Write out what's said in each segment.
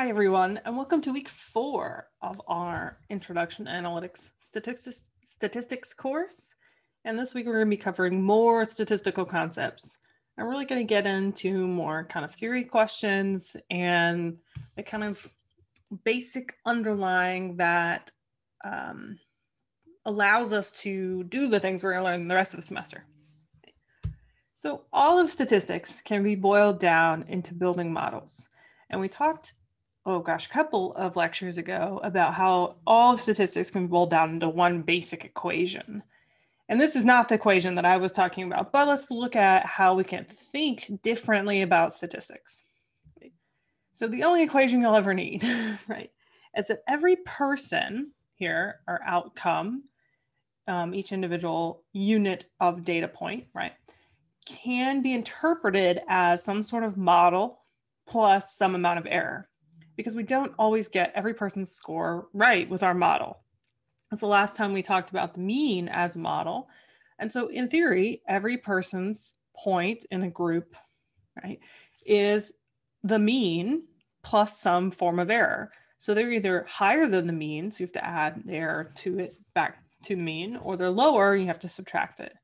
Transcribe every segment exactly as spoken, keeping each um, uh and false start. Hi, everyone, and welcome to week four of our Introduction to Analytics Statistics, Statistics course. And this week we're going to be covering more statistical concepts. I'm really going to get into more kind of theory questions and the kind of basic underlying that um, allows us to do the things we're going to learn the rest of the semester. So all of statistics can be boiled down into building models. And we talked oh gosh, a couple of lectures ago about how all statistics can be boiled down into one basic equation. And this is not the equation that I was talking about, but let's look at how we can think differently about statistics. So the only equation you'll ever need, right, is that every person here, or outcome, um, each individual unit of data point, right, can be interpreted as some sort of model plus some amount of error, because we don't always get every person's score right with our model. That's the last time we talked about the mean as a model. And so in theory, every person's point in a group, right, is the mean plus some form of error. So they're either higher than the mean, so you have to add the error to it back to mean, or they're lower, you have to subtract it.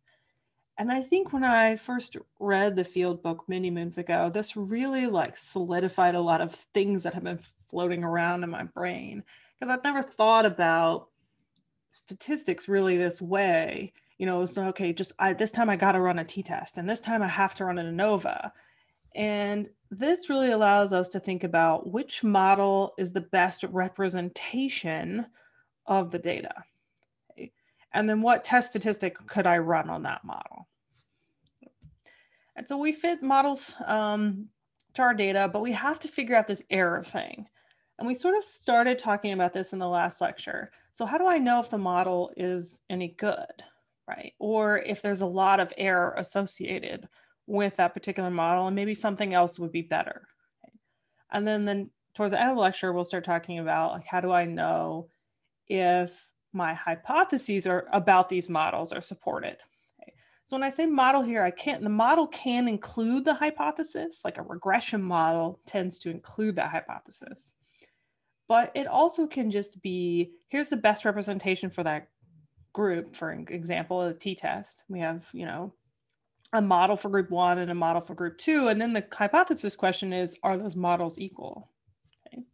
And I think when I first read the Field book many moons ago, this really like solidified a lot of things that have been floating around in my brain, because I've never thought about statistics really this way. You know, it's okay, just I, this time I got to run a t-test and this time I have to run an ANOVA. And this really allows us to think about which model is the best representation of the data. And then what test statistic could I run on that model? And so we fit models um, to our data, but we have to figure out this error thing. And we sort of started talking about this in the last lecture. So how do I know if the model is any good, right? Or if there's a lot of error associated with that particular model and maybe something else would be better. Okay. And then, then towards the end of the lecture, we'll start talking about like, how do I know if my hypotheses are about these models are supported. Okay. So when I say model here, I can't, the model can include the hypothesis, like a regression model tends to include that hypothesis. But it also can just be, here's the best representation for that group. For example, a t-test, we have, you know, a model for group one and a model for group two. And then the hypothesis question is, are those models equal? Okay.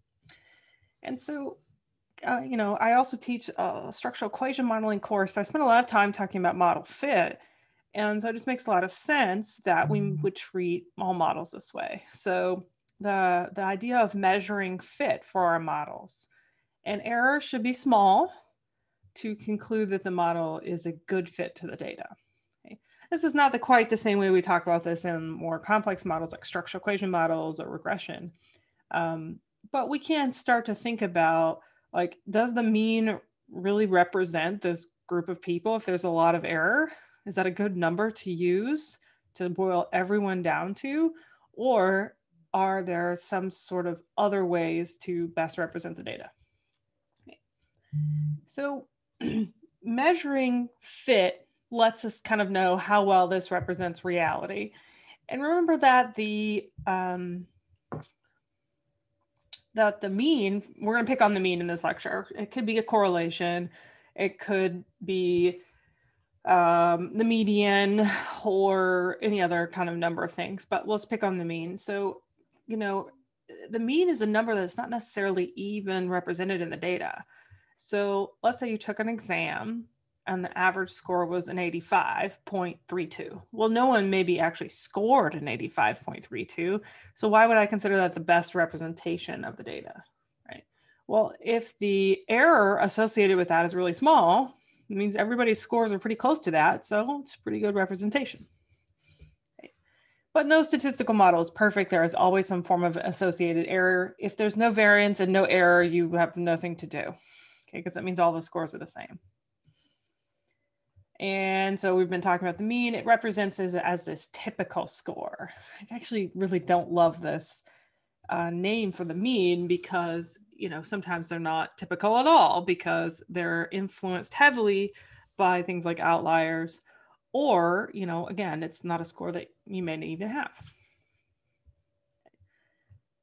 And so, Uh, you know, I also teach a structural equation modeling course. So I spent a lot of time talking about model fit. And so it just makes a lot of sense that we would treat all models this way. So the, the idea of measuring fit for our models, and error should be small to conclude that the model is a good fit to the data. Okay. This is not the, quite the same way we talk about this in more complex models like structural equation models or regression. Um, but we can start to think about like, does the mean really represent this group of people? If there's a lot of error, is that a good number to use to boil everyone down to? Or are there some sort of other ways to best represent the data? Okay. So measuring fit lets us kind of know how well this represents reality. And remember that the, um, that the mean, we're going to pick on the mean in this lecture. It could be a correlation. It could be um, the median or any other kind of number of things, but let's pick on the mean. So, you know, the mean is a number that's not necessarily even represented in the data. So let's say you took an exam and the average score was an eighty-five point three two. Well, no one maybe actually scored an eighty-five point three two. So why would I consider that the best representation of the data, right? Well, if the error associated with that is really small, it means everybody's scores are pretty close to that. So it's a pretty good representation. Right? But no statistical model is perfect. There is always some form of associated error. If there's no variance and no error, you have nothing to do, okay? Because that means all the scores are the same. And so we've been talking about the mean. It represents as, as this typical score. I actually really don't love this uh, name for the mean because, you know, sometimes they're not typical at all because they're influenced heavily by things like outliers or, you know, again, it's not a score that you may even have.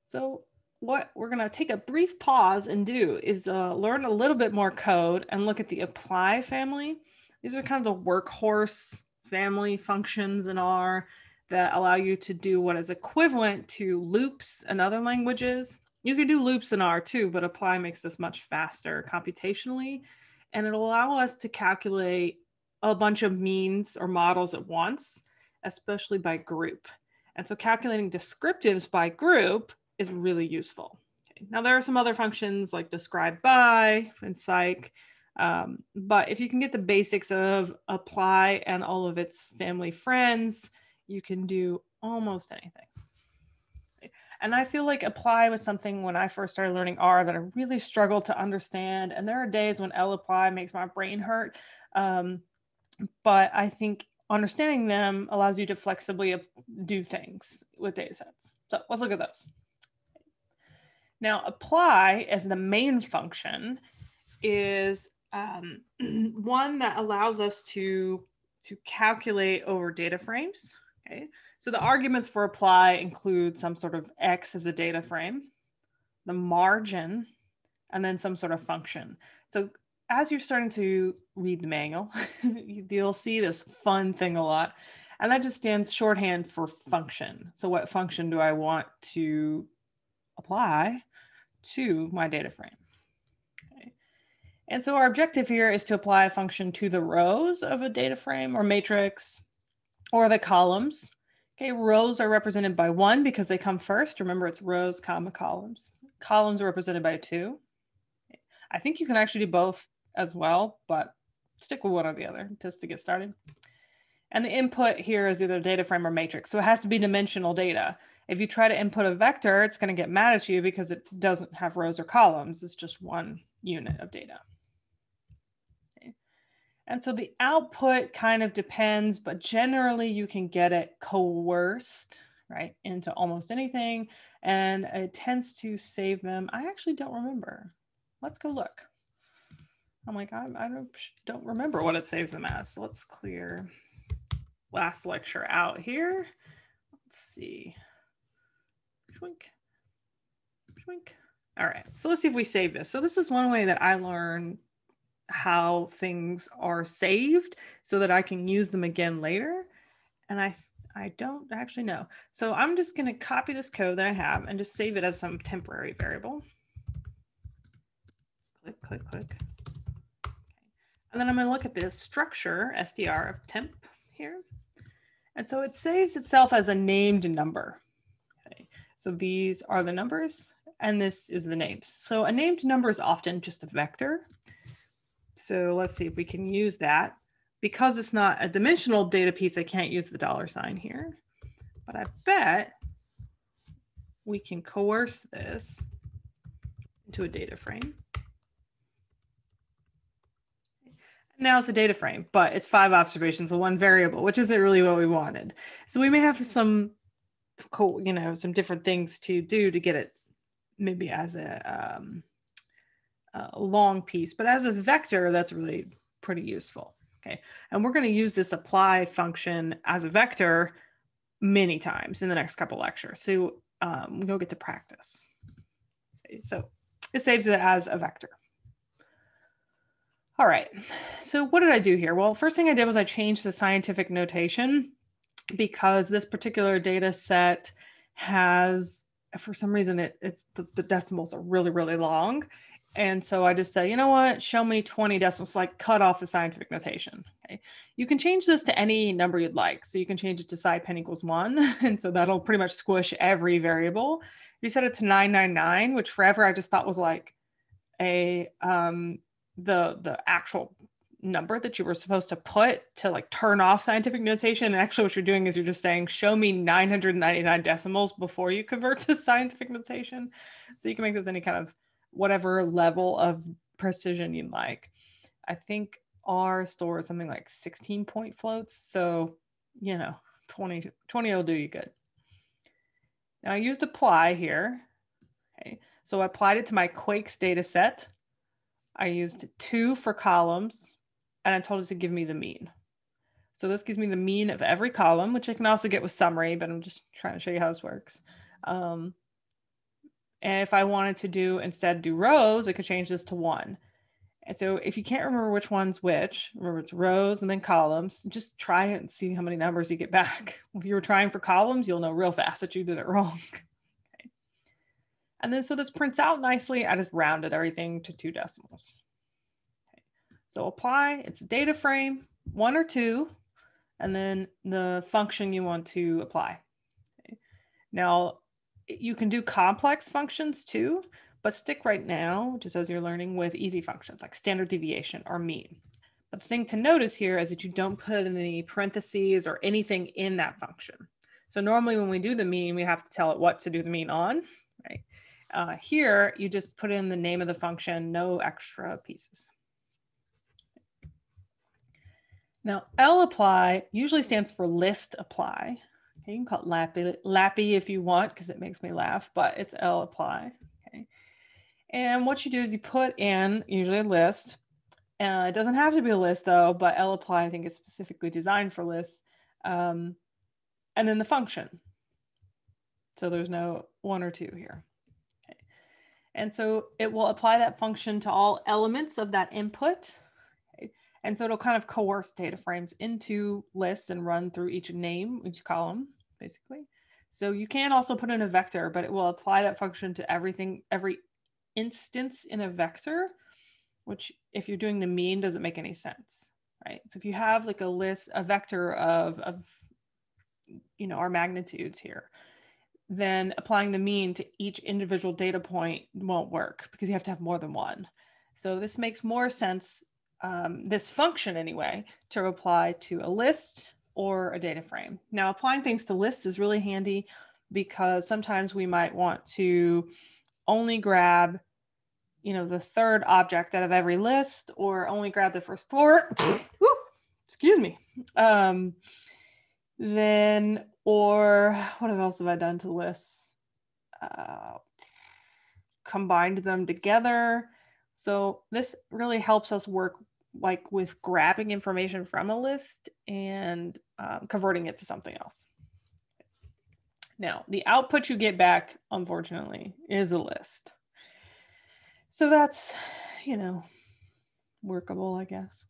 So what we're going to take a brief pause and do is uh, learn a little bit more code and look at the apply family. These are kind of the workhorse family functions in R that allow you to do what is equivalent to loops in other languages. You can do loops in R too, but apply makes this much faster computationally, and it'll allow us to calculate a bunch of means or models at once, especially by group. And so calculating descriptives by group is really useful. Okay. Now there are some other functions like describe by and psych, um, but if you can get the basics of apply and all of its family friends, you can do almost anything. And I feel like apply was something when I first started learning R that I really struggled to understand. And there are days when lapply makes my brain hurt. Um, but I think understanding them allows you to flexibly do things with data sets. So let's look at those. Now, apply as the main function is um, one that allows us to, to calculate over data frames. Okay. So the arguments for apply include some sort of X as a data frame, the margin, and then some sort of function. So as you're starting to read the manual, you'll see this fun thing a lot. And that just stands shorthand for function. So what function do I want to apply to my data frame? Okay. And so our objective here is to apply a function to the rows of a data frame or matrix or the columns. Okay, rows are represented by one because they come first. Remember, it's rows, comma, columns. Columns are represented by two. I think you can actually do both as well, but stick with one or the other just to get started. And the input here is either data frame or matrix. So it has to be dimensional data. If you try to input a vector, it's going to get mad at you because it doesn't have rows or columns. It's just one unit of data. And so the output kind of depends, but generally you can get it coerced, right, into almost anything, and it tends to save them. I actually don't remember. Let's go look. I'm like, I, I don't, don't remember what it saves them as. So let's clear last lecture out here. Let's see. Twink, twink. All right, so let's see if we save this. So this is one way that I learned how things are saved so that I can use them again later. And I, I don't actually know. So I'm just going to copy this code that I have and just save it as some temporary variable. Click, click, click. Okay. And then I'm going to look at this structure, S D R of temp here. And so it saves itself as a named number. Okay. So these are the numbers and this is the names. So a named number is often just a vector. So let's see if we can use that. Because it's not a dimensional data piece, I can't use the dollar sign here, but I bet we can coerce this into a data frame. Now it's a data frame, but it's five observations of one variable, which isn't really what we wanted. So we may have some cool, you know, some different things to do to get it maybe as a, um, a long piece, but as a vector, that's really pretty useful. Okay. And we're going to use this apply function as a vector many times in the next couple lectures. So um, we'll get to practice. Okay, so it saves it as a vector. All right. So what did I do here? Well, first thing I did was I changed the scientific notation because this particular data set has, for some reason, it, it's the, the decimals are really, really long. And so I just said, you know what, show me twenty decimals, like cut off the scientific notation. Okay. You can change this to any number you'd like. So you can change it to SciPen equals one. And so that'll pretty much squish every variable. You set it to nine nine nine, which forever I just thought was like a um, the, the actual number that you were supposed to put to like turn off scientific notation. And actually what you're doing is you're just saying, show me nine hundred ninety-nine decimals before you convert to scientific notation. So you can make this any kind of whatever level of precision you like. I think R stores something like sixteen point floats. So, you know, twenty, twenty will do you good. Now I used apply here. Okay. So I applied it to my Quakes data set. I used two for columns and I told it to give me the mean. So this gives me the mean of every column, which I can also get with summary, but I'm just trying to show you how this works. Um, And if I wanted to do instead do rows, I could change this to one. And so if you can't remember which one's which, remember it's rows and then columns, just try it and see how many numbers you get back. If you were trying for columns, you'll know real fast that you did it wrong. Okay. And then so this prints out nicely. I just rounded everything to two decimals. Okay. So apply, it's a data frame, one or two, and then the function you want to apply. Okay. Now, you can do complex functions too, but stick right now, just as you're learning, with easy functions like standard deviation or mean. But the thing to notice here is that you don't put in any parentheses or anything in that function. So normally when we do the mean, we have to tell it what to do the mean on, right? Uh, here, you just put in the name of the function, no extra pieces. Now, lapply usually stands for list apply. You can call it lappy, lappy if you want, because it makes me laugh, but it's lapply. Okay. And what you do is you put in usually a list. Uh, it doesn't have to be a list though, but lapply I think is specifically designed for lists. Um, and then the function. So there's no one or two here. Okay. And so it will apply that function to all elements of that input. And so it'll kind of coerce data frames into lists and run through each name, each column, basically. So you can also put in a vector, but it will apply that function to everything, every instance in a vector, which if you're doing the mean doesn't make any sense, right? So if you have like a list, a vector of, of you know, our magnitudes here, then applying the mean to each individual data point won't work because you have to have more than one. So this makes more sense Um, this function anyway, to apply to a list or a data frame. Now, applying things to lists is really handy because sometimes we might want to only grab, you know, the third object out of every list or only grab the first four, Ooh, excuse me. Um, then, or what else have I done to lists? Uh, combined them together. So this really helps us work like with grabbing information from a list and um, converting it to something else. Now, the output you get back, unfortunately, is a list. So that's, you know, workable, I guess.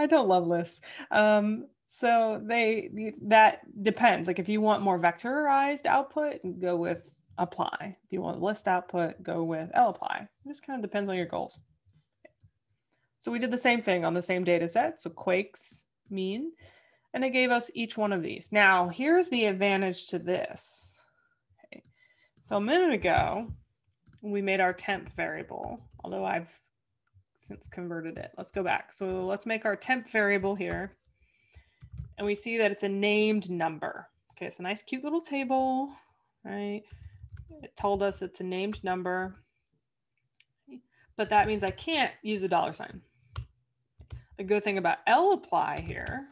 I don't love lists. Um, so they, that depends. Like if you want more vectorized output, go with apply. If you want list output, go with lapply. It just kind of depends on your goals. So we did the same thing on the same data set. So quakes, mean, and it gave us each one of these. Now, here's the advantage to this. Okay. So a minute ago, we made our temp variable, although I've since converted it. Let's go back. So let's make our temp variable here. And we see that it's a named number. Okay, it's a nice, cute little table, right? It told us it's a named number, but that means I can't use a dollar sign. The good thing about lapply here,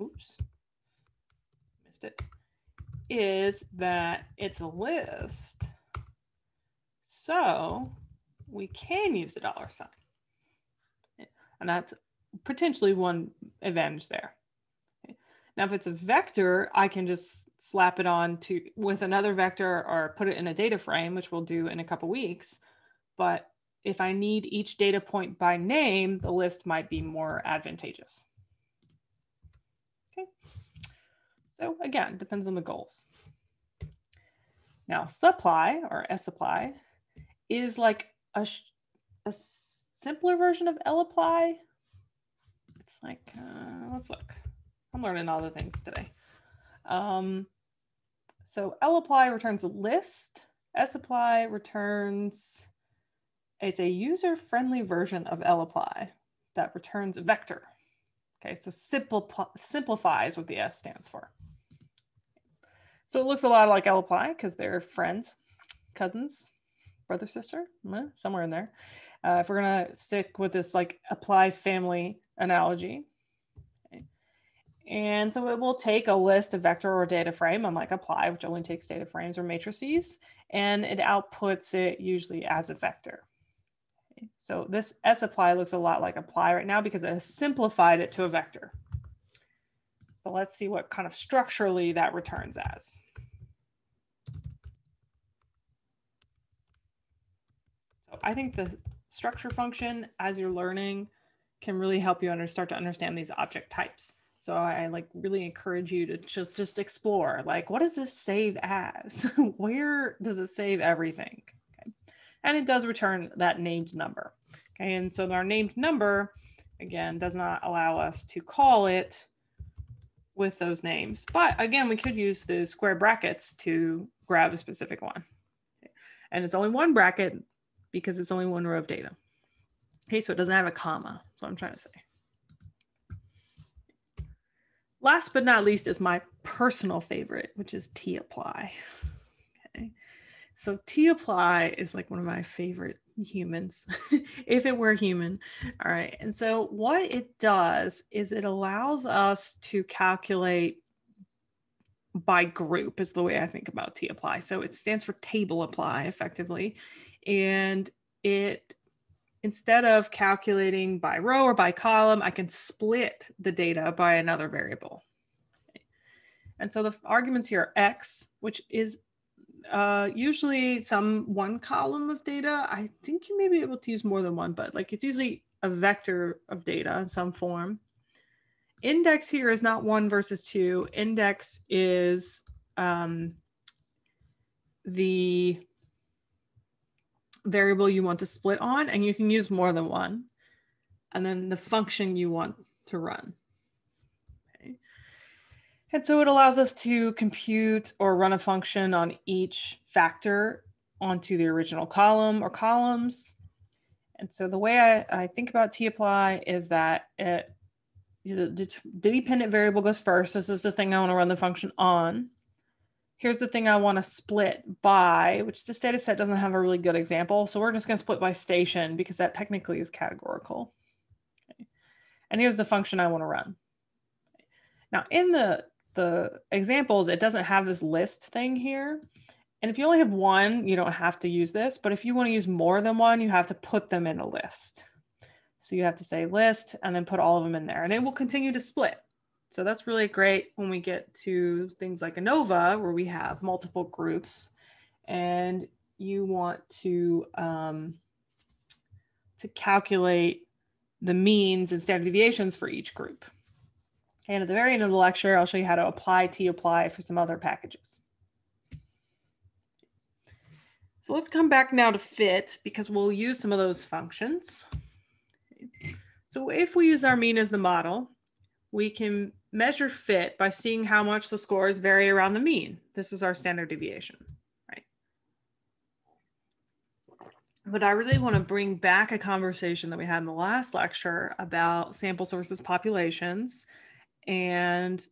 oops, missed it, is that it's a list. So we can use a dollar sign. And that's potentially one advantage there. Now, if it's a vector, I can just slap it on to with another vector or put it in a data frame, which we'll do in a couple weeks. But if I need each data point by name, the list might be more advantageous. Okay. So again, depends on the goals. Now, supply or supply is like a, a simpler version of lapply. It's like, uh, let's look. I'm learning all the things today. Um, so lapply returns a list. Lapply returns, it's a user-friendly version of lapply that returns a vector. Okay, so simple, simplifies what the S stands for. So it looks a lot like lapply because they're friends, cousins, brother, sister, somewhere in there. Uh, if we're gonna stick with this like apply family analogy, and so it will take a list, a vector, or data frame, unlike apply, which only takes data frames or matrices, and it outputs it usually as a vector. Okay. So this lapply looks a lot like apply right now because it has simplified it to a vector. But let's see what kind of structurally that returns as. I think the structure function as you're learning can really help you under, start to understand these object types. So I like really encourage you to just, just explore, like, what does this save as? Where does it save everything? Okay. And it does return that named number. Okay. And so our named number, again, does not allow us to call it with those names. But again, we could use the square brackets to grab a specific one. Okay. And it's only one bracket because it's only one row of data. Okay, so it doesn't have a comma. That's what I'm trying to say. Last but not least is my personal favorite, which is tapply. Okay, so tapply is like one of my favorite humans, if it were human. All right, and so what it does is it allows us to calculate by group, is the way I think about tapply. So it stands for table apply, effectively, and it instead of calculating by row or by column, I can split the data by another variable. Okay. And so the arguments here are X, which is uh, usually some one column of data. I think you may be able to use more than one, but like it's usually a vector of data in some form. Index here is not one versus two. Index is um, the variable you want to split on, and you can use more than one, and then the function you want to run. Okay. And so it allows us to compute or run a function on each factor onto the original column or columns. And so the way I, I think about tapply is that it, the, the dependent variable goes first. This is the thing I want to run the function on. Here's the thing I want to split by, which this data set doesn't have a really good example. So we're just going to split by station because that technically is categorical. Okay. And here's the function I want to run. Okay. Now in the, the examples, it doesn't have this list thing here. And if you only have one, you don't have to use this. But if you want to use more than one, you have to put them in a list. So you have to say list and then put all of them in there, and it will continue to split. So that's really great when we get to things like ANOVA, where we have multiple groups and you want to, um, to calculate the means and standard deviations for each group. And at the very end of the lecture, I'll show you how to apply tapply for some other packages. So let's come back now to fit, because we'll use some of those functions. So if we use our mean as the model, we can measure fit by seeing how much the scores vary around the mean. This is our standard deviation, right? But I really want to bring back a conversation that we had in the last lecture about samples versus populations, and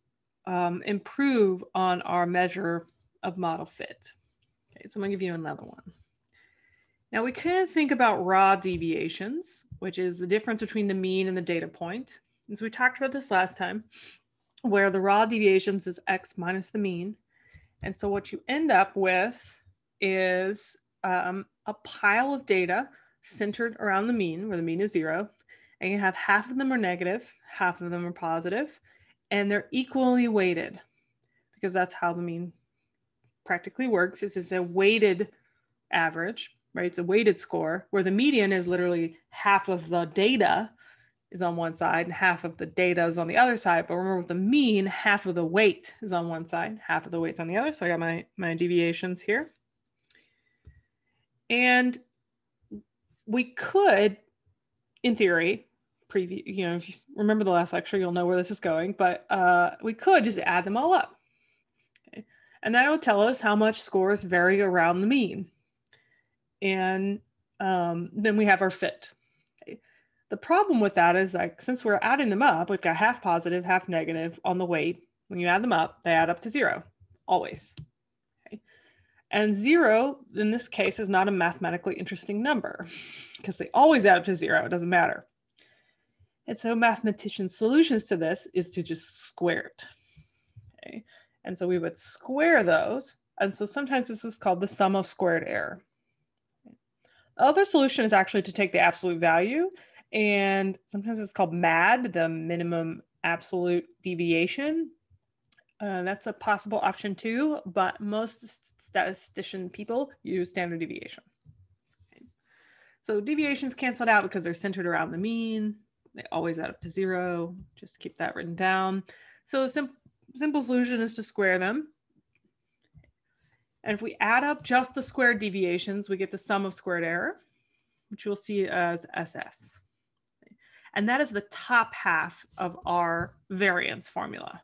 um, improve on our measure of model fit. Okay, so I'm gonna give you another one. Now we can think about raw deviations, which is the difference between the mean and the data point. And so we talked about this last time, where the raw deviations is X minus the mean. And so what you end up with is um, a pile of data centered around the mean, where the mean is zero, and you have half of them are negative, half of them are positive, and they're equally weighted, because that's how the mean practically works. This is a weighted average, right? It's a weighted score, where the median is literally half of the data is on one side and half of the data is on the other side. But remember, with the mean, half of the weight is on one side, half of the weight's on the other. So I got my, my deviations here. And we could, in theory, preview, you know, if you remember the last lecture, you'll know where this is going, but uh, we could just add them all up. Okay. And that'll tell us how much scores vary around the mean. And um, then we have our fit. The problem with that is, like, since we're adding them up, we've got half positive, half negative on the weight. When you add them up, they add up to zero, always. Okay. And zero, in this case, is not a mathematically interesting number, because they always add up to zero, it doesn't matter. And so mathematicians' solutions to this is to just square it. Okay. And so we would square those. And so sometimes this is called the sum of squared error. Okay. The other solution is actually to take the absolute value, and sometimes it's called MAD, the minimum absolute deviation. Uh, that's a possible option too, but most statistician people use standard deviation. Okay. So deviation's canceled out because they're centered around the mean. They always add up to zero. Just keep that written down. So the simple, simple solution is to square them. And if we add up just the squared deviations, we get the sum of squared error, which you'll see as S S. And that is the top half of our variance formula.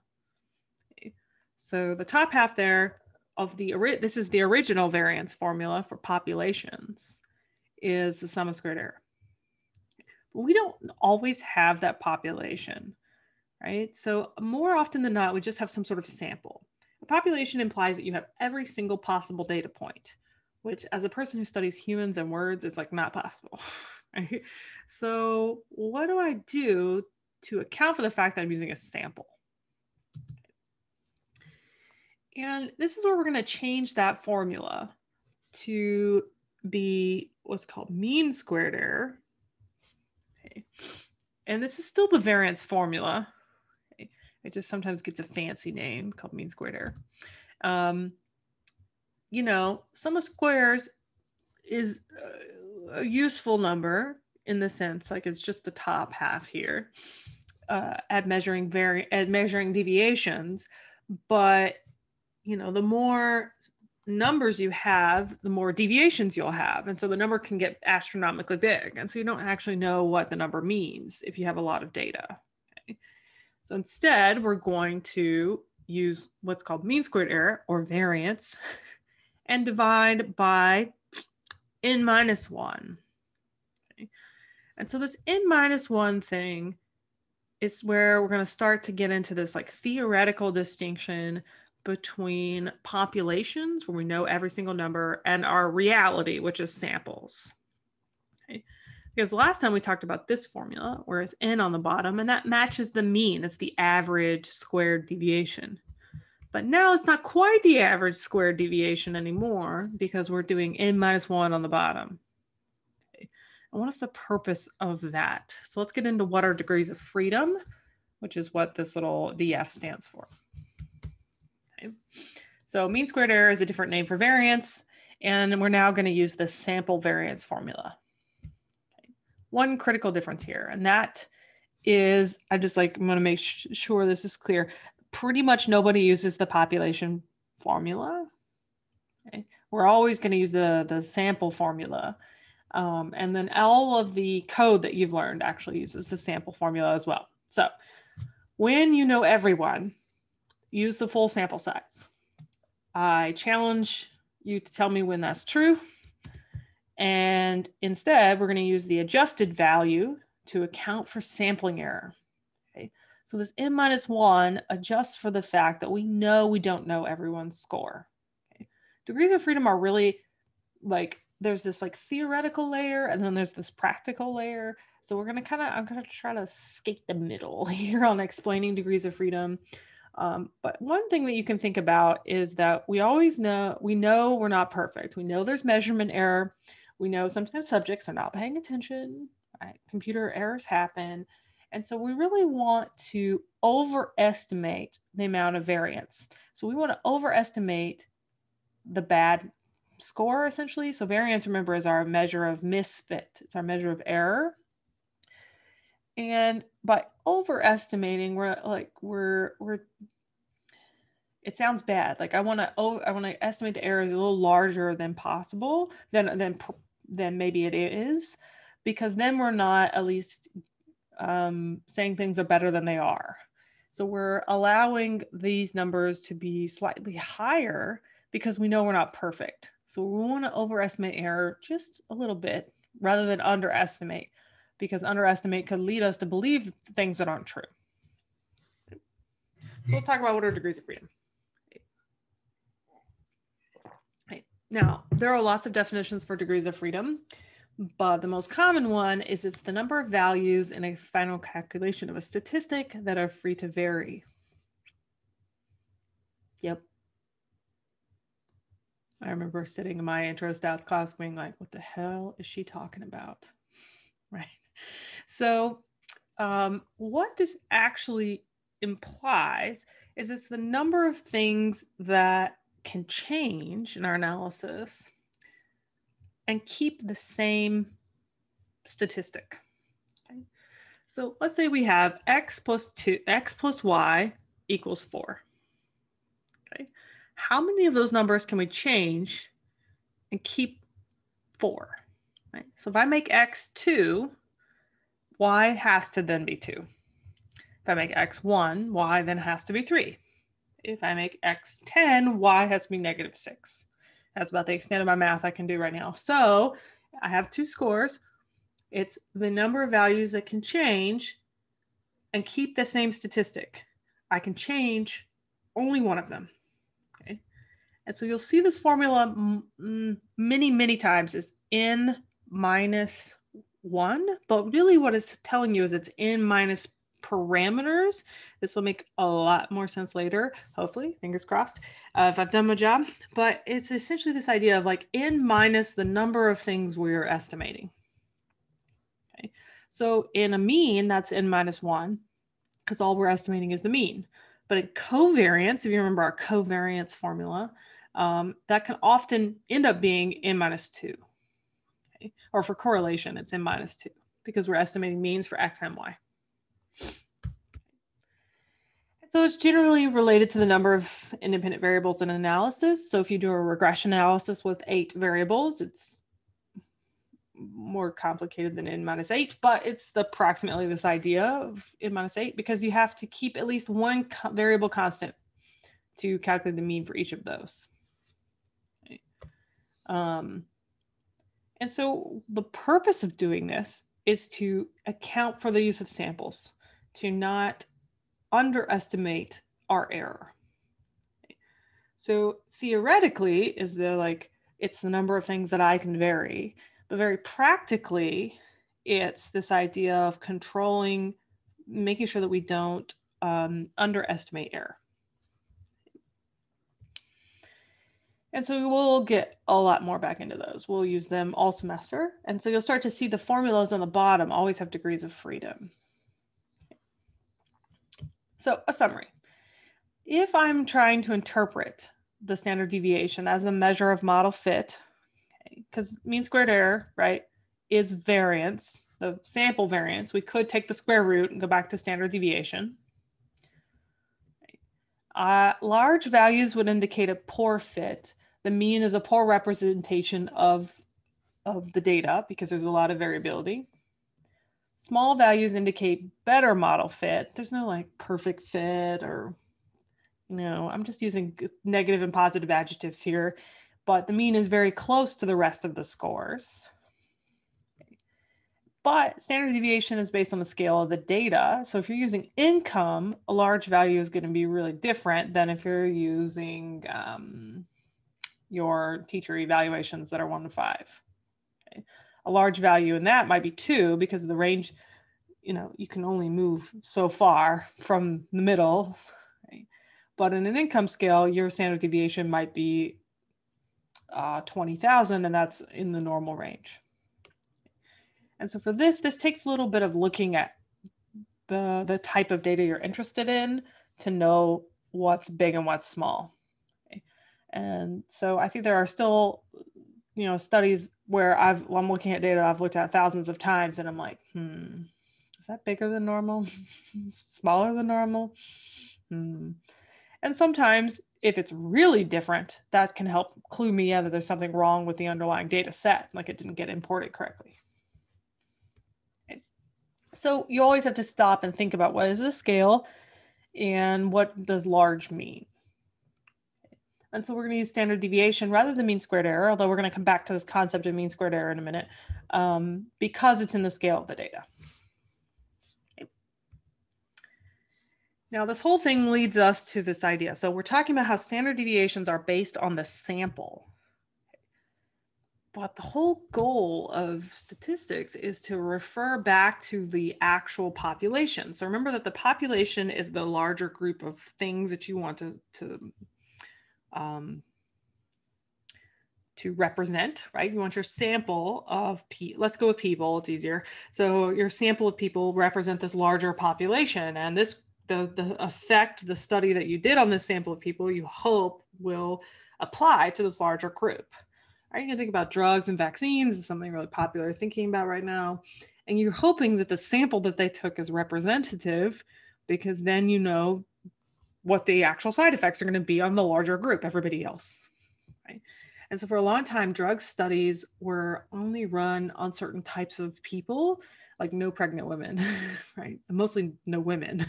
So the top half there of the, this is the original variance formula for populations, is the sum of squared error. But we don't always have that population, right? So more often than not, we just have some sort of sample. A population implies that you have every single possible data point, which as a person who studies humans and words, it's like not possible. Right? So what do I do to account for the fact that I'm using a sample? And this is where we're going to change that formula to be what's called mean squared error. Okay. And this is still the variance formula. Okay. It just sometimes gets a fancy name called mean squared error. Um, you know, sum of squares is a useful number in the sense, like it's just the top half here uh, at measuring vari at measuring deviations. But, you know, the more numbers you have, the more deviations you'll have. And so the number can get astronomically big. And so you don't actually know what the number means if you have a lot of data. Okay. So instead, we're going to use what's called mean squared error or variance and divide by n minus one. Okay. And so this n minus one thing is where we're going to start to get into this like theoretical distinction between populations, where we know every single number, and our reality, which is samples. Okay. Because last time we talked about this formula, where it's n on the bottom, and that matches the mean. It's the average squared deviation. But now it's not quite the average squared deviation anymore, because we're doing n minus one on the bottom. Okay. And what is the purpose of that? So let's get into what are degrees of freedom, which is what this little D F stands for. So mean squared error is a different name for variance, and we're now going to use the sample variance formula. Okay. One critical difference here, and that is, I just like, I'm going to make sure this is clear. Pretty much nobody uses the population formula. Okay. We're always going to use the, the sample formula. Um, and then all of the code that you've learned actually uses the sample formula as well. So when you know everyone, use the full sample size. I challenge you to tell me when that's true. And instead, we're going to use the adjusted value to account for sampling error. Okay. So this n minus one adjusts for the fact that we know we don't know everyone's score. Okay. Degrees of freedom are really like, there's this like theoretical layer, and then there's this practical layer. So we're going to kind of, I'm going to try to skate the middle here on explaining degrees of freedom. Um, but one thing that you can think about is that we always know, we know we're not perfect. We know there's measurement error. We know sometimes subjects are not paying attention, right? Computer errors happen. And so we really want to overestimate the amount of variance. So we want to overestimate the bad score, essentially. So variance, remember, is our measure of misfit. It's our measure of error. And by overestimating, we're like, we're, we're, it sounds bad. Like I want to, oh, I want to estimate the error is a little larger than possible, than, than, than maybe it is, because then we're not at least um, saying things are better than they are. So we're allowing these numbers to be slightly higher because we know we're not perfect. So we want to overestimate error just a little bit rather than underestimate, because underestimate could lead us to believe things that aren't true. So let's talk about what are degrees of freedom. Now, there are lots of definitions for degrees of freedom, but the most common one is it's the number of values in a final calculation of a statistic that are free to vary. Yep. I remember sitting in my intro stats class being like, what the hell is she talking about? Right? So um, what this actually implies is it's the number of things that can change in our analysis and keep the same statistic. Okay. So let's say we have x plus two, x plus y equals four. Okay. How many of those numbers can we change and keep four? Right? So if I make x two, y has to then be two. If I make x one, y then has to be three. If I make x ten, y has to be negative six. That's about the extent of my math I can do right now. So I have two scores. It's the number of values that can change and keep the same statistic. I can change only one of them. Okay. And so you'll see this formula many, many times is n minus one, but really what it's telling you is it's n minus parameters. This will make a lot more sense later, hopefully, fingers crossed, uh, if I've done my job. But it's essentially this idea of like n minus the number of things we're estimating. Okay, so in a mean, that's n minus one, because all we're estimating is the mean. But in covariance, if you remember our covariance formula, um, that can often end up being n minus two. Okay? Or for correlation, it's n minus two, because we're estimating means for x and y. So it's generally related to the number of independent variables in analysis. So if you do a regression analysis with eight variables, it's more complicated than n minus eight, but it's approximately this idea of n minus eight, because you have to keep at least one co- variable constant to calculate the mean for each of those. Okay. Um, and so the purpose of doing this is to account for the use of samples, to not underestimate our error. So theoretically is the like, it's the number of things that I can vary, but very practically, it's this idea of controlling, making sure that we don't um, underestimate error. And so we'll get a lot more back into those. We'll use them all semester. And so you'll start to see the formulas on the bottom always have degrees of freedom. So a summary, if I'm trying to interpret the standard deviation as a measure of model fit, because okay, mean squared error, right, is variance, the sample variance, we could take the square root and go back to standard deviation. Uh, large values would indicate a poor fit. The mean is a poor representation of, of the data because there's a lot of variability. Small values indicate better model fit. There's no like perfect fit or, you know, I'm just using negative and positive adjectives here, but the mean is very close to the rest of the scores. Okay. But standard deviation is based on the scale of the data. So if you're using income, a large value is going to be really different than if you're using um, your teacher evaluations that are one to five. Okay. A large value in that might be two because of the range, you know, you can only move so far from the middle, right? But in an income scale, your standard deviation might be uh, twenty thousand, and that's in the normal range. And so for this, this takes a little bit of looking at the, the type of data you're interested in to know what's big and what's small. Okay? And so I think there are still, you know, studies where I've, well, I'm looking at data I've looked at thousands of times and I'm like, hmm, is that bigger than normal? Smaller than normal? Hmm. And sometimes if it's really different, that can help clue me in that there's something wrong with the underlying data set, like it didn't get imported correctly. Okay. So you always have to stop and think about what is the scale and what does large mean? And so we're going to use standard deviation rather than mean squared error, although we're going to come back to this concept of mean squared error in a minute, um, because it's in the scale of the data. Okay. Now, this whole thing leads us to this idea. So we're talking about how standard deviations are based on the sample. But the whole goal of statistics is to refer back to the actual population. So remember that the population is the larger group of things that you want to, to Um, to represent, right? You want your sample of people, let's go with people, it's easier. So your sample of people represent this larger population, and this, the, the effect, the study that you did on this sample of people, you hope will apply to this larger group. Are you going to think about drugs and vaccines is something really popular thinking about right now. And you're hoping that the sample that they took is representative, because then you know what the actual side effects are going to be on the larger group, everybody else. Right? And so for a long time, drug studies were only run on certain types of people, like no pregnant women, right? Mostly no women,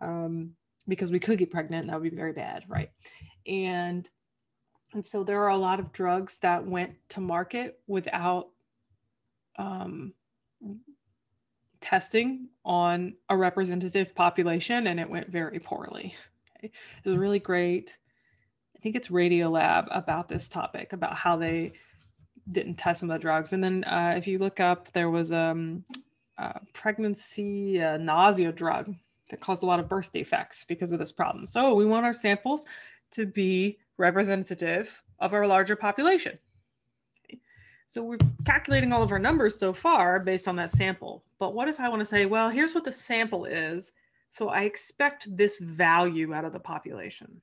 um, because we could get pregnant and that would be very bad, right? And And so there are a lot of drugs that went to market without um, testing on a representative population, and it went very poorly. Okay. There's a really great, I think it's Radiolab, about this topic, about how they didn't test some of the drugs. And then uh, if you look up, there was um, a pregnancy uh, nausea drug that caused a lot of birth defects because of this problem. So we want our samples to be representative of our larger population. Okay. So we're calculating all of our numbers so far based on that sample. But what if I want to say, well, here's what the sample is, so I expect this value out of the population.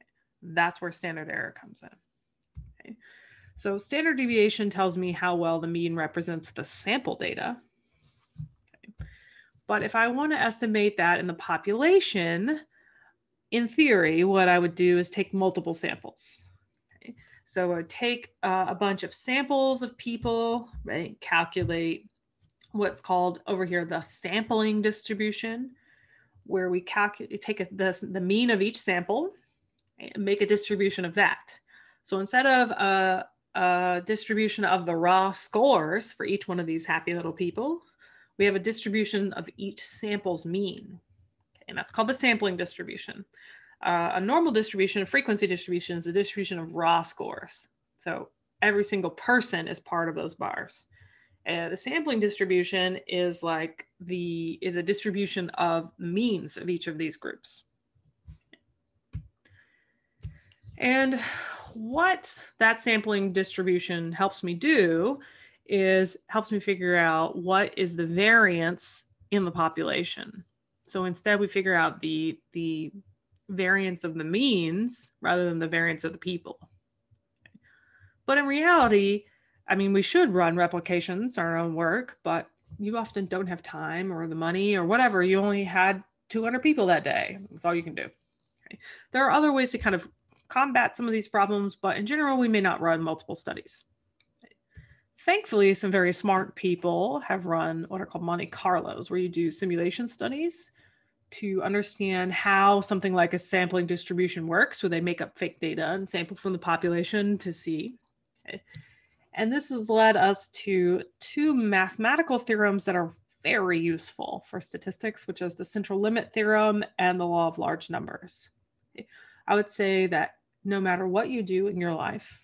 Okay. That's where standard error comes in. Okay. So standard deviation tells me how well the mean represents the sample data. Okay. But if I want to estimate that in the population, in theory, what I would do is take multiple samples. Okay. So I would take uh, a bunch of samples of people, right? Calculate what's called over here the sampling distribution, where we calculate take a, the, the mean of each sample and make a distribution of that. So instead of a, a distribution of the raw scores for each one of these happy little people, we have a distribution of each sample's mean. And that's called the sampling distribution. Uh, a normal distribution, a frequency distribution, is the distribution of raw scores. So every single person is part of those bars. Uh, the sampling distribution is like the is a distribution of means of each of these groups. And what that sampling distribution helps me do is helps me figure out what is the variance in the population. So instead we figure out the, the variance of the means rather than the variance of the people. But in reality, I mean, we should run replications on our own work, but you often don't have time or the money or whatever. You only had two hundred people that day. That's all you can do. Okay. There are other ways to kind of combat some of these problems, but in general, we may not run multiple studies. Thankfully, some very smart people have run what are called Monte Carlos, where you do simulation studies to understand how something like a sampling distribution works, where they make up fake data and sample from the population to see. Okay. And this has led us to two mathematical theorems that are very useful for statistics, which is the central limit theorem and the law of large numbers. Okay. I would say that no matter what you do in your life,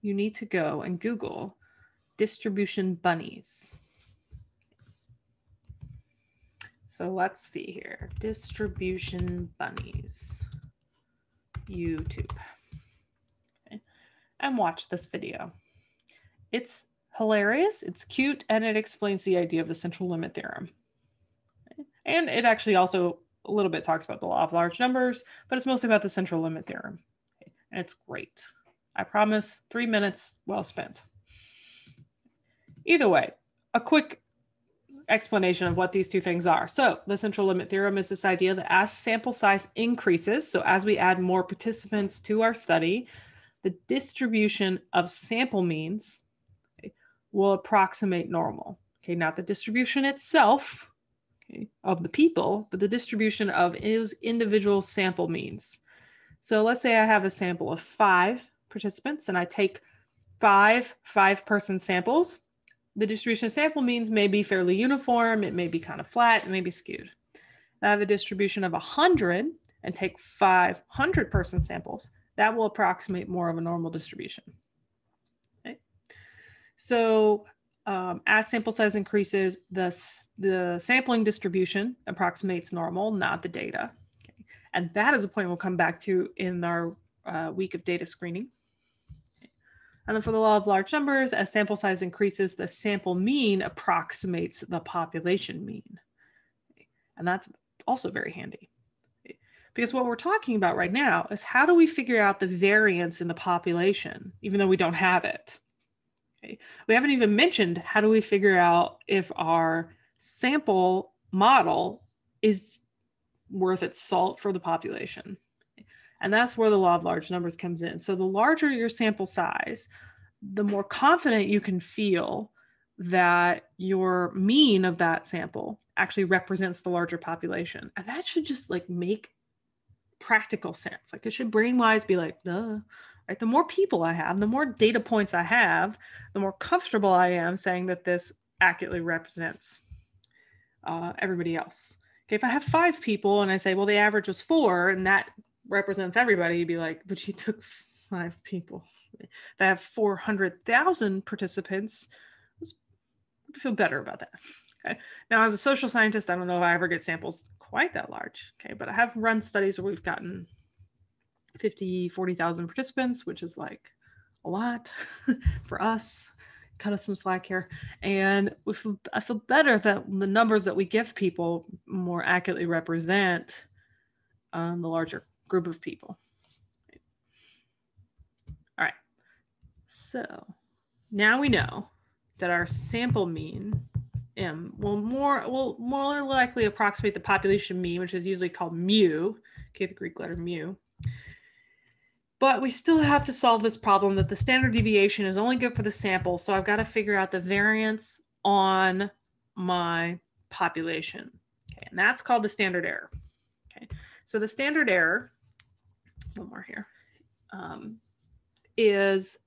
you need to go and Google distribution bunnies. So let's see here. Distribution bunnies. YouTube. Okay. And watch this video. It's hilarious, it's cute, and it explains the idea of the central limit theorem. Okay. And it actually also a little bit talks about the law of large numbers, but it's mostly about the central limit theorem. Okay. And it's great. I promise, three minutes well spent. Either way, a quick explanation of what these two things are. So the central limit theorem is this idea that as sample size increases, so as we add more participants to our study, the distribution of sample means will approximate normal. Okay, not the distribution itself, okay, of the people, but the distribution of those individual sample means. So let's say I have a sample of five participants and I take five five-person samples. The distribution of sample means may be fairly uniform, it may be kind of flat, it may be skewed. I have a distribution of one hundred and take five hundred person samples, that will approximate more of a normal distribution. Okay. So um, as sample size increases, the, the sampling distribution approximates normal, not the data. Okay. And that is a point we'll come back to in our uh, week of data screening. And then for the law of large numbers, as sample size increases, the sample mean approximates the population mean. And that's also very handy. Because what we're talking about right now is how do we figure out the variance in the population, even though we don't have it? Okay. We haven't even mentioned how do we figure out if our sample model is worth its salt for the population. And that's where the law of large numbers comes in. So the larger your sample size, the more confident you can feel that your mean of that sample actually represents the larger population. And that should just like make practical sense. Like it should brain-wise be like, duh, right? The more people I have, the more data points I have, the more comfortable I am saying that this accurately represents uh, everybody else. Okay, if I have five people and I say, well, the average was four and that represents everybody, you'd be like, but you took five people. If I have four hundred thousand participants, I feel better about that. Okay. Now, as a social scientist, I don't know if I ever get samples quite that large. Okay. But I have run studies where we've gotten fifty, forty thousand participants, which is like a lot for us. Cut us some slack here. And we feel, I feel better that the numbers that we give people more accurately represent um, the larger group of people. All right. So now we know that our sample mean m will more will more likely approximate the population mean, which is usually called mu, okay, the Greek letter mu. But we still have to solve this problem that the standard deviation is only good for the sample, so I've got to figure out the variance on my population. Okay, and that's called the standard error. Okay, so the standard error, one more here, um, is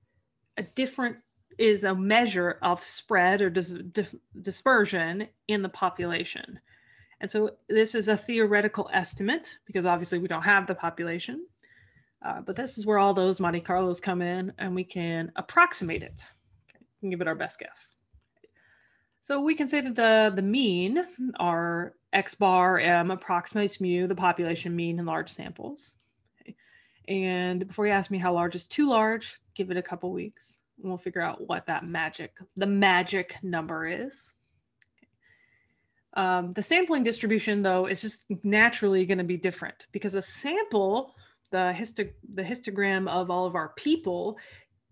a different is a measure of spread or dis dis dispersion in the population. And so this is a theoretical estimate because obviously we don't have the population, uh, but this is where all those Monte Carlos come in and we can approximate it. Okay. We can give it our best guess. So we can say that the, the mean, our X bar M approximates mu, the population mean in large samples. Okay. And before you ask me how large is too large, give it a couple weeks. We'll figure out what that magic, the magic number is. Okay. Um, the sampling distribution though, is just naturally gonna be different because a sample, the, histo the histogram of all of our people,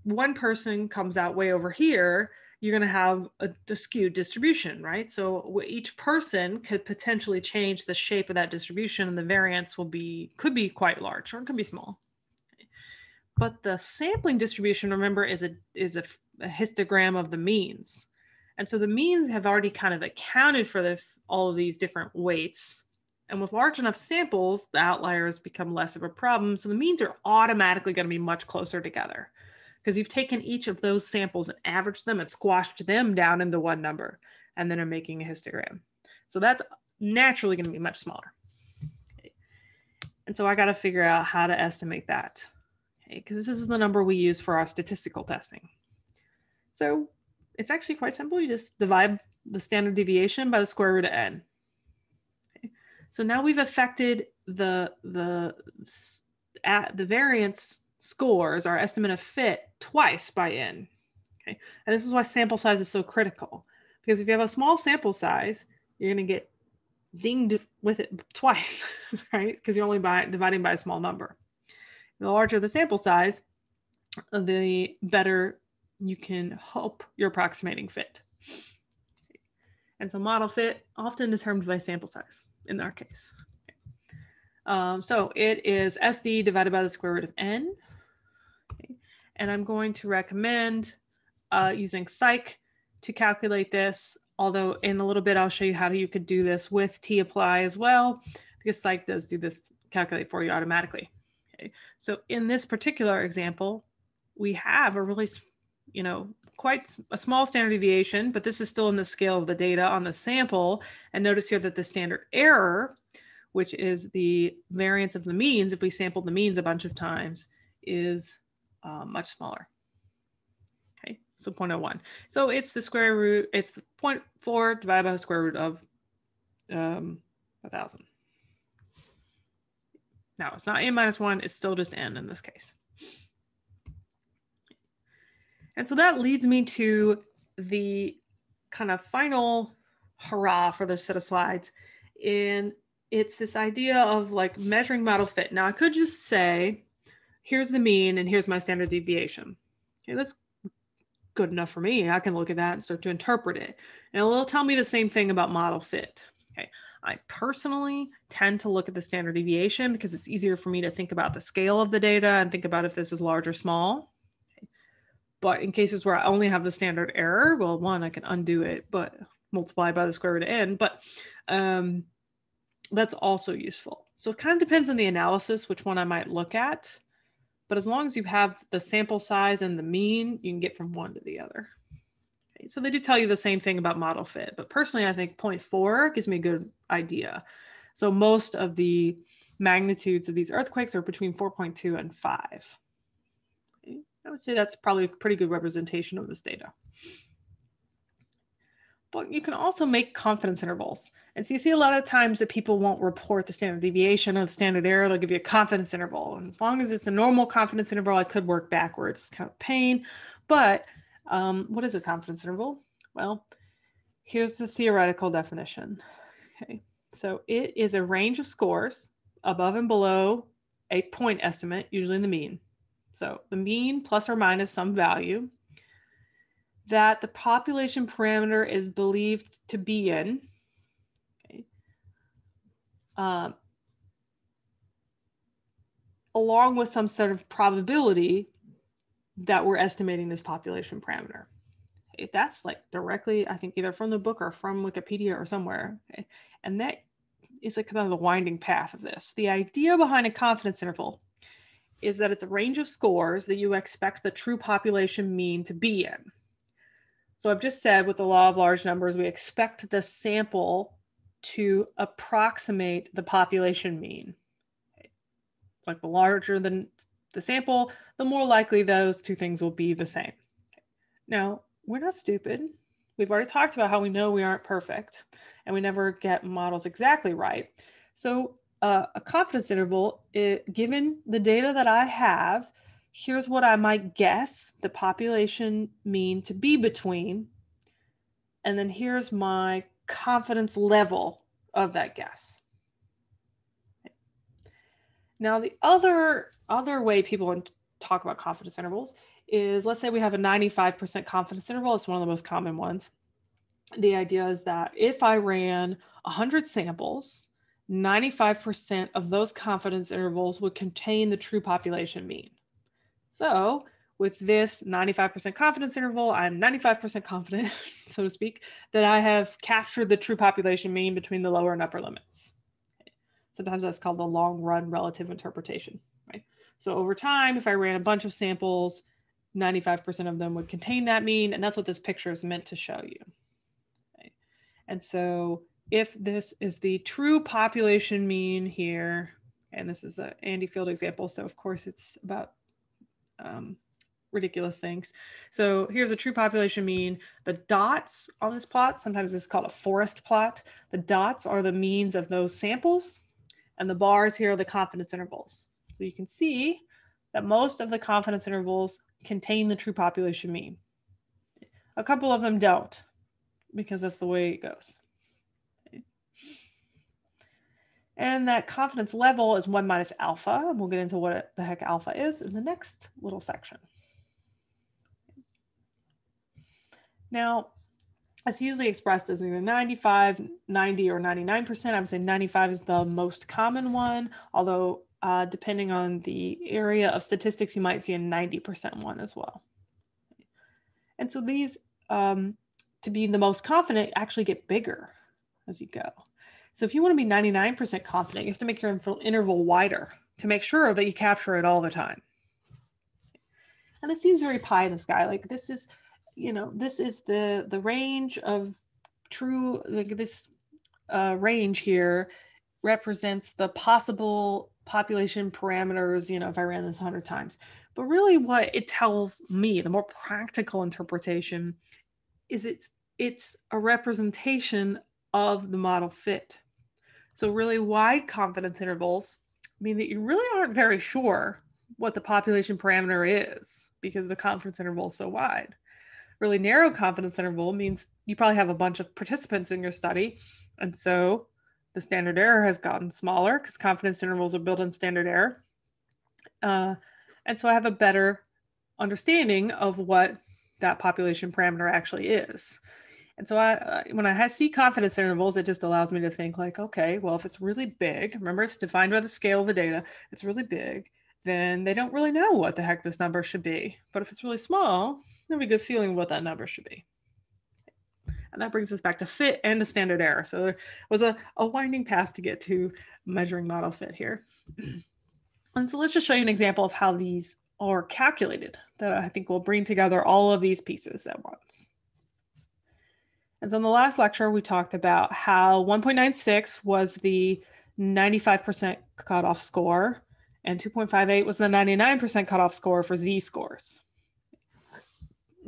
one person comes out way over here, you're gonna have a, a skewed distribution, right? So each person could potentially change the shape of that distribution and the variance will be, could be quite large or it could be small. But the sampling distribution, remember, is a is a, a histogram of the means. And so the means have already kind of accounted for the, all of these different weights. And with large enough samples, the outliers become less of a problem. So the means are automatically going to be much closer together because you've taken each of those samples and averaged them and squashed them down into one number and then are making a histogram. So that's naturally going to be much smaller. Okay. And so I got to figure out how to estimate that, because this is the number we use for our statistical testing. So it's actually quite simple. You just divide the standard deviation by the square root of n. Okay. So now we've affected the, the, at the variance scores, our estimate of fit, twice by n. Okay. And this is why sample size is so critical, because if you have a small sample size, you're going to get dinged with it twice, right? Because you're only by, dividing by a small number. The larger the sample size, the better you can hope you're approximating fit. And so model fit, often determined by sample size in our case. Okay. Um, so it is S D divided by the square root of N. Okay. And I'm going to recommend uh, using Psych to calculate this. Although in a little bit, I'll show you how you could do this with T apply as well, because Psych does do this calculate for you automatically. So in this particular example, we have a really, you know, quite a small standard deviation, but this is still in the scale of the data on the sample. And notice here that the standard error, which is the variance of the means, if we sampled the means a bunch of times, is uh, much smaller. Okay, so zero point zero one. So it's the square root, it's the zero point four divided by the square root of um, one thousand. Now it's not n minus one, it's still just n in this case. And so that leads me to the kind of final hurrah for this set of slides in it's this idea of like measuring model fit. Now I could just say, here's the mean and here's my standard deviation. Okay, that's good enough for me. I can look at that and start to interpret it. And it'll tell me the same thing about model fit. Okay, I personally tend to look at the standard deviation because it's easier for me to think about the scale of the data and think about if this is large or small. Okay. But in cases where I only have the standard error, well, one, I can undo it, but multiply by the square root of n, but um, that's also useful. So it kind of depends on the analysis, which one I might look at. But as long as you have the sample size and the mean, you can get from one to the other. Okay, so they do tell you the same thing about model fit, but personally, I think zero point four gives me a good idea. So most of the magnitudes of these earthquakes are between four point two and five. Okay, I would say that's probably a pretty good representation of this data. But you can also make confidence intervals. And so you see a lot of times that people won't report the standard deviation or the standard error. They'll give you a confidence interval. And as long as it's a normal confidence interval, I could work backwards. It's kind of a pain. But um, what is a confidence interval? Well, here's the theoretical definition. Okay, so it is a range of scores above and below a point estimate, usually in the mean. So the mean plus or minus some value that the population parameter is believed to be in, okay, um, along with some sort of probability that we're estimating this population parameter. Okay, that's like directly, I think, either from the book or from Wikipedia or somewhere. Okay, and that is like kind of the winding path of this. The idea behind a confidence interval is that it's a range of scores that you expect the true population mean to be in. So I've just said with the law of large numbers, we expect the sample to approximate the population mean. Okay. Like the larger the, the sample, the more likely those two things will be the same. Okay. Now, we're not stupid. We've already talked about how we know we aren't perfect and we never get models exactly right. So uh, a confidence interval, it, given the data that I have, here's what I might guess the population mean to be between, and then here's my confidence level of that guess. Okay. Now, the other, other way people talk about confidence intervals is, let's say we have a ninety-five percent confidence interval. It's one of the most common ones. The idea is that if I ran one hundred samples, ninety-five percent of those confidence intervals would contain the true population mean. So with this ninety-five percent confidence interval, I'm ninety-five percent confident, so to speak, that I have captured the true population mean between the lower and upper limits. Okay. Sometimes that's called the long run relative interpretation, right? So over time, if I ran a bunch of samples, ninety-five percent of them would contain that mean, and that's what this picture is meant to show you. Okay. And so if this is the true population mean here, and this is an Andy Field example, so of course it's about Um, ridiculous things. So here's a true population mean. The dots on this plot, sometimes it's called a forest plot. The dots are the means of those samples, and the bars here are the confidence intervals. So you can see that most of the confidence intervals contain the true population mean. A couple of them don't, because that's the way it goes. Okay. And that confidence level is one minus alpha. And we'll get into what the heck alpha is in the next little section. Now, it's usually expressed as either ninety-five, ninety, or ninety-nine percent. I would say ninety-five is the most common one, although uh, depending on the area of statistics, you might see a ninety percent one as well. And so these, um, to be the most confident, actually get bigger as you go. So if you want to be ninety-nine percent confident, you have to make your interval wider to make sure that you capture it all the time. And this seems very pie in the sky. Like this is, you know, this is the, the range of true, like this uh, range here represents the possible population parameters, you know, if I ran this one hundred times. But really what it tells me, the more practical interpretation, is it's, it's a representation of the model fit. So really wide confidence intervals mean that you really aren't very sure what the population parameter is because the confidence interval is so wide. Really narrow confidence interval means you probably have a bunch of participants in your study, and so The standard error has gotten smaller because confidence intervals are built on standard error. Uh, and so I have a better understanding of what that population parameter actually is. And so I, when I see confidence intervals, it just allows me to think like, okay, well, if it's really big, remember it's defined by the scale of the data, it's really big, then they don't really know what the heck this number should be. But if it's really small, they'll have a good feeling what that number should be. And that brings us back to fit and to standard error. So there was a, a winding path to get to measuring model fit here. And so let's just show you an example of how these are calculated that I think will bring together all of these pieces at once. And so in the last lecture, we talked about how one point nine six was the ninety-five percent cutoff score and two point five eight was the ninety-nine percent cutoff score for z-scores.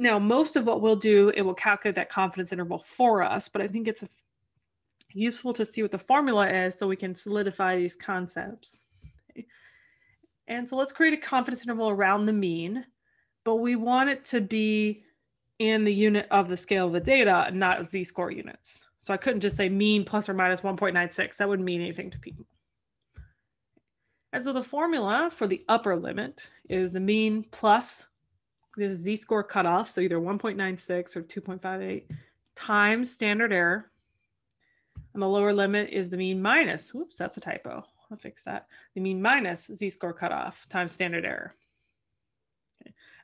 Now, most of what we'll do, it will calculate that confidence interval for us, but I think it's useful to see what the formula is so we can solidify these concepts. Okay. And so let's create a confidence interval around the mean, but we want it to be in the unit of the scale of the data, not z-score units. So I couldn't just say mean plus or minus one point nine six. That wouldn't mean anything to people. And so the formula for the upper limit is the mean plus the z-score cutoff, so either one point nine six or two point five eight, times standard error. And the lower limit is the mean minus, whoops, that's a typo. I'll fix that. The mean minus z-score cutoff times standard error.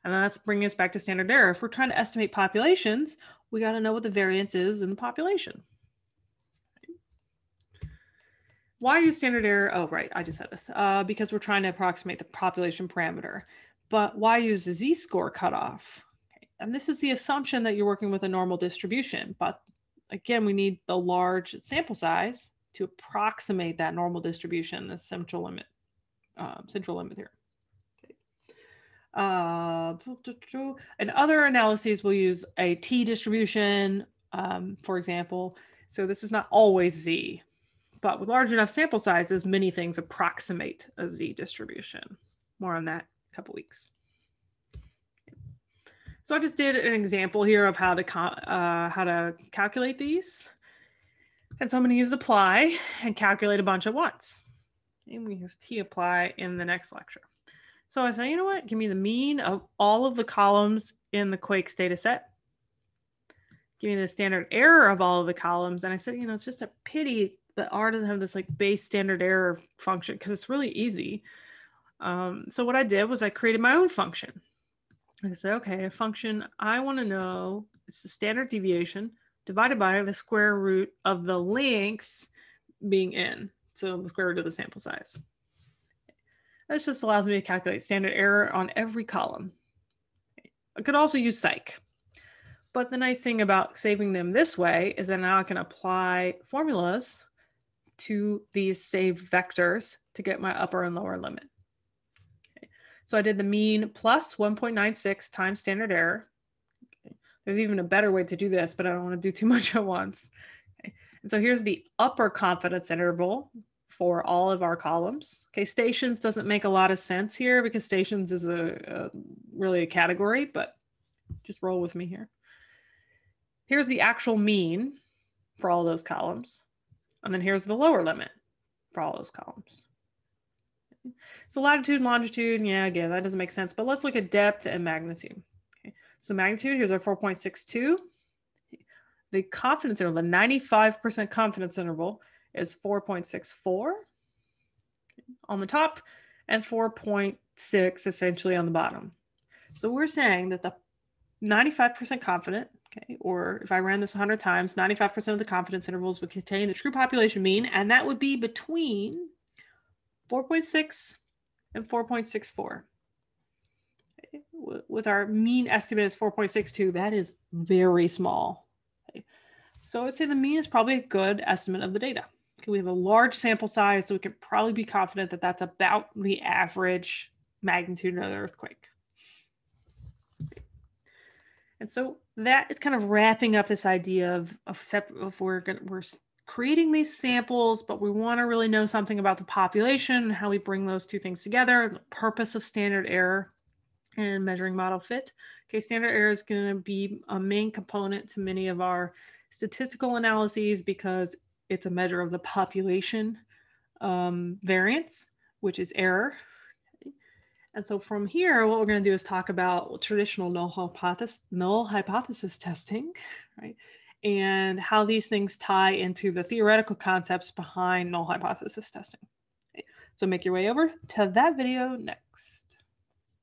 And that's bringing us back to standard error. If we're trying to estimate populations, we got to know what the variance is in the population. Why use standard error? Oh, right. I just said this. Uh, because we're trying to approximate the population parameter. But why use the z-score cutoff? Okay. And this is the assumption that you're working with a normal distribution. But again, we need the large sample size to approximate that normal distribution, the central limit, uh, central limit here. Uh, and other analyses will use a t distribution, um, for example. So this is not always z, but with large enough sample sizes, many things approximate a z distribution. More on that in a couple weeks. So I just did an example here of how to uh, how to calculate these, and so I'm going to use apply and calculate a bunch at once. And we use t apply in the next lecture. So I say, you know what, give me the mean of all of the columns in the Quakes data set. Give me the standard error of all of the columns. And I said, you know, it's just a pity that R doesn't have this like base standard error function because it's really easy. Um, so what I did was I created my own function. I said, okay, a function I want to know is the standard deviation divided by the square root of the length being n. So the square root of the sample size. This just allows me to calculate standard error on every column. I could also use psych, but the nice thing about saving them this way is that now I can apply formulas to these saved vectors to get my upper and lower limit. Okay. So I did the mean plus one point nine six times standard error. Okay. There's even a better way to do this, but I don't want to do too much at once. Okay. And so here's the upper confidence interval for all of our columns. Okay, stations doesn't make a lot of sense here because stations is a, a really a category, but just roll with me here. Here's the actual mean for all those columns. And then here's the lower limit for all those columns. Okay. So latitude and longitude, yeah, again, that doesn't make sense, but let's look at depth and magnitude. Okay. So magnitude, here's our four point six two. The confidence interval, the ninety-five percent confidence interval is four point six four on the top and four point six essentially on the bottom. So we're saying that the ninety-five percent confident, okay, or if I ran this one hundred times, ninety-five percent of the confidence intervals would contain the true population mean, and that would be between four point six and four point six four. Okay, with our mean estimate is four point six two, that is very small. Okay. So I would say the mean is probably a good estimate of the data. We have a large sample size, so we can probably be confident that that's about the average magnitude of an earthquake. And so that is kind of wrapping up this idea of, of, of we're, gonna, we're creating these samples, but we want to really know something about the population and how we bring those two things together, the purpose of standard error and measuring model fit. Okay, standard error is going to be a main component to many of our statistical analyses because it's a measure of the population um, variance, which is error. And so from here, what we're going to do is talk about traditional null hypothesis, null hypothesis testing, right? And how these things tie into the theoretical concepts behind null hypothesis testing. Okay. So make your way over to that video next.